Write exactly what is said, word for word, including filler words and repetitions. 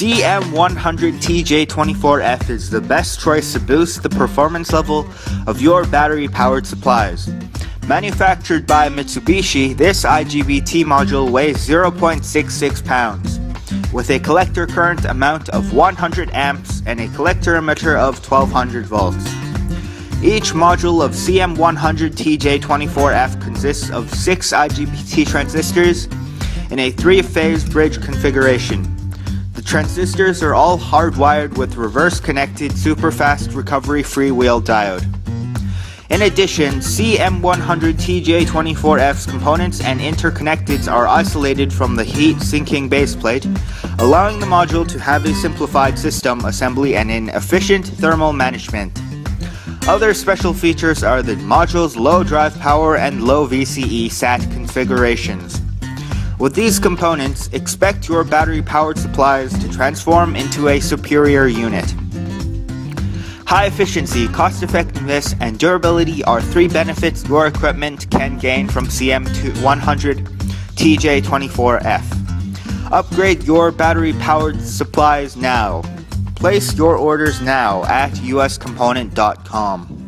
C M one hundred T J twenty-four F is the best choice to boost the performance level of your battery-powered supplies. Manufactured by Mitsubishi, this I G B T module weighs zero point six six pounds, with a collector current amount of one hundred amps and a collector emitter of twelve hundred volts. Each module of C M one hundred T J twenty-four F consists of six I G B T transistors in a three-phase bridge configuration. The transistors are all hardwired with reverse-connected super-fast recovery freewheel diode. In addition, C M one hundred T J twenty-four F's components and interconnecteds are isolated from the heat-sinking baseplate, allowing the module to have a simplified system assembly and an efficient thermal management. Other special features are the module's low drive power and low V C E S A T configurations. With these components, expect your battery-powered supplies to transform into a superior unit. High efficiency, cost-effectiveness, and durability are three benefits your equipment can gain from C M one hundred T J twenty-four F. Upgrade your battery-powered supplies now. Place your orders now at U S component dot com.